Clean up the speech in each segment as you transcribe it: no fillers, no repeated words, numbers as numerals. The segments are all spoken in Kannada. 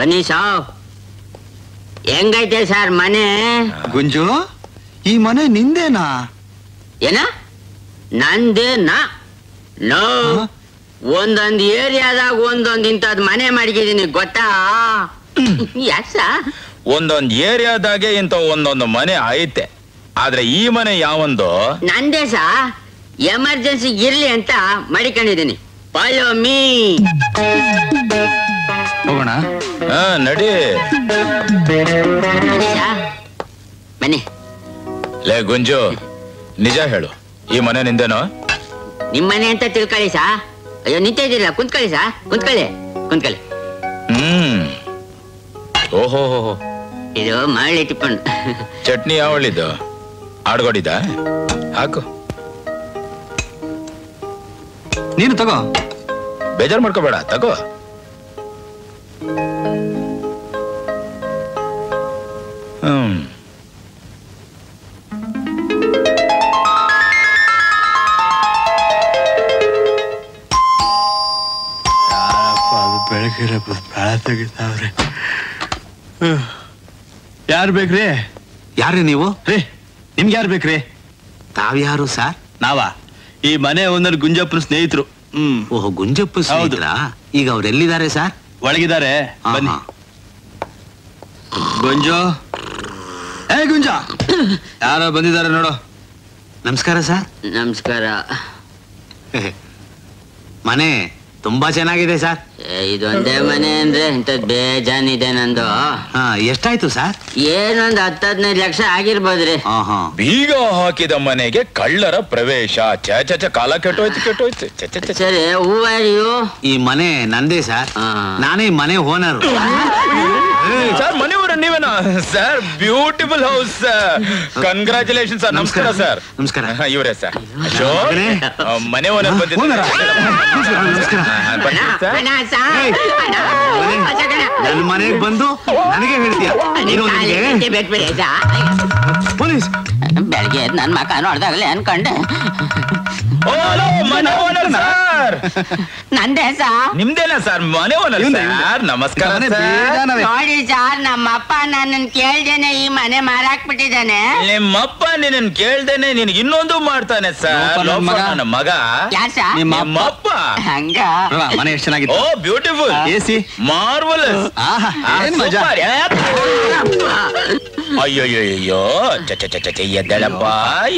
ಬನ್ನಿ ಸಾವ್. ಹೆಂಗೈತೆ ಸರ್ ಮನೆ? ಗುಂಜು, ಈ ಮನೆ ನಿಂದೇನಾ? ಏನ ನಂದೇನಾ? ನೋ, ಒಂದೊಂದು ಏರಿಯಾದಾಗ ಒಂದೊಂದು ಇಂಥದ್ ಮನೆ ಮಾಡಿದ್ದೀನಿ ಗೊತ್ತಾ? ಯಾಸ ಒಂದೊಂದ್ ಏರಿಯಾದಾಗೆ ಇಂಥ ಒಂದೊಂದು ಮನೆ ಐತೆ, ಆದ್ರೆ ಈ ಮನೆ ಯಾವೊಂದು ನಂದೇ ಸಾ. ಎಮರ್ಜೆನ್ಸಿ ಇರ್ಲಿ ಅಂತ ಮಡಿಕೊಂಡಿದ್ದೀನಿ. Follow me. ಹೋಗೋಣ ನಡಿ. ಬನ್ನಿ. ಲೇ ಗುಂಜು, ನಿಜ ಹೇಳು, ಈ ಮನೆ ನಿಂದೇನೋ? ನಿಮ್ ಮನೆ ಅಂತ ತಿಳ್ಕೊಳ್ಳಿ ಸಾ. ಅಯ್ಯೋ ನಿಂತ ಇದಿಲ್ಲ, ಕುಂತ್ಕೊಳ್ಳಿ ಸಾ, ಕುಂತ್ಕೊಳ್ಳಿ ಕುಂತ್ಕೊಳ್ಳಿ. ಓಹೋ, ಇದು ಮಳೆ ಟಿಪ್ಪಣ್ ಚಟ್ನಿ. ಯಾವಳಿದು? ಆಡ್ಗೋಡಿದ ಹಾಕು. ನೀನು ತಗೋ, ಬೇಜಾರು ಮಾಡ್ಕೋಬೇಡ, ತಗೋ. ಬೆಳಗ್ಗೆ ಬಾಳ ತೆಗಿತಾವ್ರೆ. ಯಾರು ಬೇಕ್ರಿ? ಯಾರು ನೀವು ರೀ? ನಿಮ್ಗೆ ಯಾರು ಬೇಕ್ರಿ? ತಾವ್ಯಾರು ಸಾರ್? ನಾವಾ ಈ ಮನೆ ಓನರ್ ಗುಂಜಪ್ಪನ ಸ್ನೇಹಿತರು. ಓಹೋ, ಗುಂಜಪ್ಪ ಸ್ನೇಹಿತರ? ಈಗ ಅವ್ರೆಲ್ಲಿದ್ದಾರೆ ಸಾರ್? ಒಳಗಿದ್ದಾರೆ, ಬನ್ನಿ. ಗುಂಜು, ಏ ಗುಂಜ, ಯಾರೋ ಬಂದಿದ್ದಾರೆ ನೋಡು. ನಮಸ್ಕಾರ ಸಾರ್. ನಮಸ್ಕಾರ. ಮನೆ ತುಂಬಾ ಚೆನ್ನಾಗಿದೆ ಸರ್. ಇದೊಂದೇ ಮನೆ ಅಂದ್ರೆ ಇಂಥದ್ ಬೇಜಾನಿದೆ ನಂದು. ಎಷ್ಟಾಯ್ತು ಸರ್? ಏನೊಂದ್ 10-15 ಲಕ್ಷ ಆಗಿರ್ಬೋದ್ರಿ. ಬೀಗ ಹಾಕಿದ ಮನೆಗೆ ಕಳ್ಳರ ಪ್ರವೇಶ. ಚ ಕಾಲ ಕೆಟ್ಟೋಯ್ತು ಕೆಟ್ಟೋಯ್ತು. ಸರಿ, ಹೂವು ಈ ಮನೆ ನಂದೇ ಸರ್, ನಾನೇ ಮನೆ ಓನರ್. ಸರ್ ಮನೆ ಊರ ನೀವೇನಾ sir? Beautiful house sir, congratulation sir. ನಮಸ್ಕಾರ ಸರ್. ನಮಸ್ಕಾರ. ಇವರೇ ಸರ್ ಮನೆ ಓನರ್ ಬಂದಿದ್ದಾರೆ. ನನ್ನ ಮನೆಗೆ ಬಂದು ನನಗೆ ಹೇಳ್ತೀಯ? ಪೊಲೀಸ್ ಬೆಳಗ್ಗೆ ನನ್ನ ಮಕ್ಕ ನೋಡ್ದಾಗಲೇ ಅನ್ಕೊಂಡೆ. ನಂದೇ ಸಾರ್. ನಿಮ್ದೇನಾ ಸರ್ ಮನೆ ಓನರ್? ನಮಸ್ಕಾರ. ನೋಡಿ ಸಾರ್, ನಮ್ಮಪ್ಪ ನನ್ನ ಕೇಳ್ದೇನೆ ಈ ಮನೆ ಮಾರಾಕ್ ಬಿಟ್ಟಿದ್ದಾನೆ. ನಿಮ್ಮಪ್ಪ ನಿನ್ನ ಕೇಳ್ದೇನೆ ನಿನ್ಗೆ ಇನ್ನೊಂದು ಮಾಡ್ತಾನೆ ಸರ್. ನನ್ನ ಮಗ ಯಾರ್ ಸಾರ್? ನಿಮ್ಮಪ್ಪ. ಹಂಗ ಮನೆ ಎಷ್ಟು ಚೆನ್ನಾಗಿದೆ. Oh beautiful, AC marvellous. ಅಯ್ಯೋಯ್ಯೋ, ಎದಳಪ್ಪ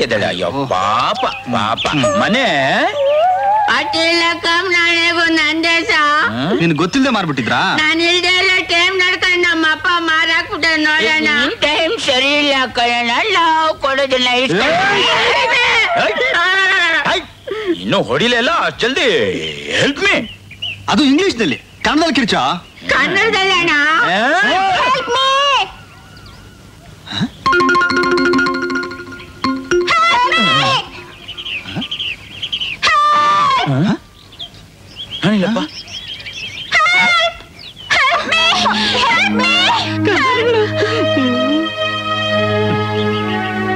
ಎದಳ. ಅಯ್ಯೋ ಪಾಪ ಪಾಪ. ಮನೆ ನಿನ್ ಗೊತ್ತಿಲ್ಲದೆ ಮಾರ್ಬಿಟ್ಟಿದ್ರಾ? ನಾನು ಇಲ್ದೇ ಇರೋ ಟೈಮ್ ನೋಡ್ಕೊಂಡು ನಮ್ಮ ಅಪ್ಪ ಮಾರಾಕ್ಬಿಟ್ಟ. ನೋಡೋಣ, ಟೈಮ್ ಸರಿ ಇಲ್ಲ ಕಣ, ನಾವು ಕೊಡೋದಿಲ್ಲ. ಇನ್ನು ಹೊಡಿಲಿಲ್ಲ ಅಷ್ಟು ಜಲ್ದಿ. Help me. ಅದು ಇಂಗ್ಲಿಷ್ ನಲ್ಲಿ, ಕನ್ನಡದಲ್ಲಿ ಕಿರ್ಚ. ಕನ್ನಡದಲ್ಲಿ ಅಣ್ಣ. ನಾನಿಲ್ಲಪ್ಪ.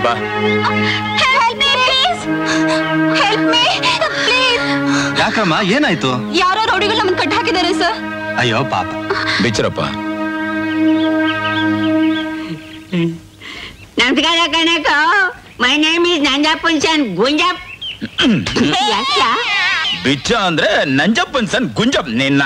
ಬಾ. ಯಾಕಮ್ಮ, ಏನಾಯ್ತು? ಯಾರೋ ರೌಡಿಗಳು ನಮ್ಮನ್ನ ಕಟ್ ಹಾಕಿದ್ದಾರೆ ಸರ್. ಅಯ್ಯೋ ಪಾಪ. ಬಿಚ್ಚರಪ್ಪ. ನಮಸ್ಕಾರ ಕಣಕ, ಮೈ ನೇಮ್ ಇಸ್ ನಂಜಪ್ಪನ್ಸನ್ ಗುಂಜಪ್. ಬಿಚ್ಚ ಅಂದ್ರೆ ನಂಜಪ್ಪನ್ಸನ್ ಗುಂಜಪ್. ನಿನ್ನ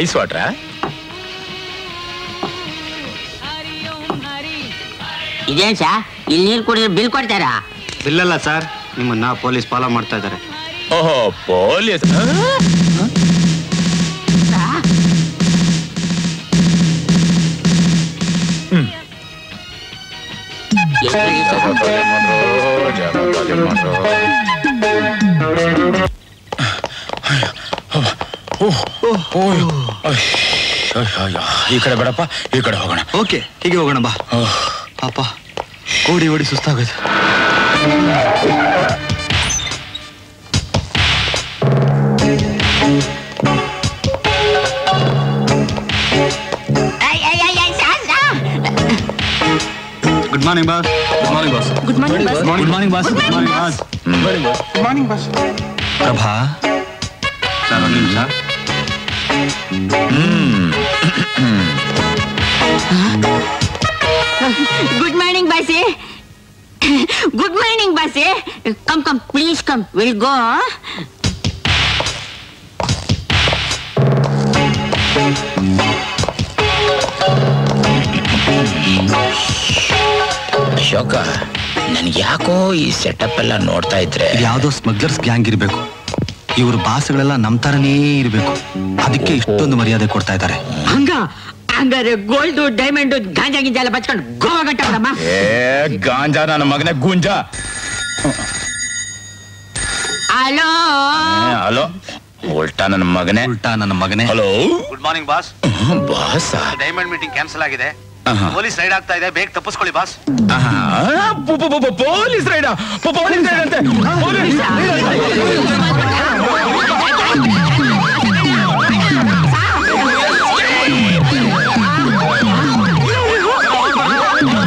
ಐಸ್ ವಾಟ್ರಾ? ಇದೇನ್ ಸಾ ಇಲ್ಲಿ ನೀರು ಕುಡಿದ್ರೆ ಬಿಲ್ ಕೊಡ್ತಾರಾ? ಬಿಲ್ ಅಲ್ಲ ಸರ್, ನಿಮ್ಮನ್ನ ಪೊಲೀಸ್ ಫಾಲೋ ಮಾಡ್ತಾ ಇದ್ದಾರೆ. ಓಹೋ, ಪೊಲೀಸ್. ಅಯ್ಯೋ ಅಯ್ಯೋ ಈ ಕಡೆ ಬಡಪ್ಪ ಈ ಕಡೆ ಹೋಗೋಣ ಓಕೆ ಹೀಗೆ ಹೋಗೋಣ ಬಾ ಪಾಪ ಓಡಿ ಓಡಿ ಸುಸ್ತಾಗೋಯ್ತು good morning boss good morning boss good morning boss good morning boss good morning boss good morning boss Prabha sir ನಿಮಿಷ ಗುಡ್ ಮಾರ್ನಿಂಗ್ ಬಾಸಿ ಗುಡ್ ಮಾರ್ನಿಂಗ್ ಬಾಸಿ come come please come will go Ashoka ನನ್ಗೆ ಯಾಕೋ ಈ ಸೆಟಪ್ ಎಲ್ಲ ನೋಡ್ತಾ ಇದ್ರೆ ಯಾವುದೋ ಸ್ಮಗ್ಲರ್ಸ್ ಗ್ಯಾಂಗ್ ಇರಬೇಕು ಇವರು ಬಾಸ್ಗಳೆಲ್ಲ ನಮ್ ತರನೇ ಇರಬೇಕು ಅದಕ್ಕೆ ಇಷ್ಟೊಂದು ಮರ್ಯಾದೆ ಕೊಡ್ತಾ ಇದ್ದಾರೆ ಹಂಗಾರೆ ಗೋಲ್ಡ್ ಡೈಮಂಡ್ ಗಾಂಜಾ ಗಿಂಜಾ ಎಲ್ಲ ಬಚ್ಕೊಂಡು ಗೋವಾ ಗಟ್ಟಮ್ಮ ಏ ಗಾಂಜಾ ನನ್ನ ಮಗನ ಗುಂಜಾ ಹಲೋ ಹಲೋ ಉಲ್ಟಾ ನನ್ನ ಮಗನೇ hello good morning boss boss diamond meeting cancel ಆಗಿದೆ ಪೊಲೀಸ್ ರೈಡ್ ಆಗ್ತಾ ಇದೆ ಬೇಗ ತಪ್ಪಿಸ್ಕೊಳ್ಳಿ boss police raid police raid ಅಂತೆ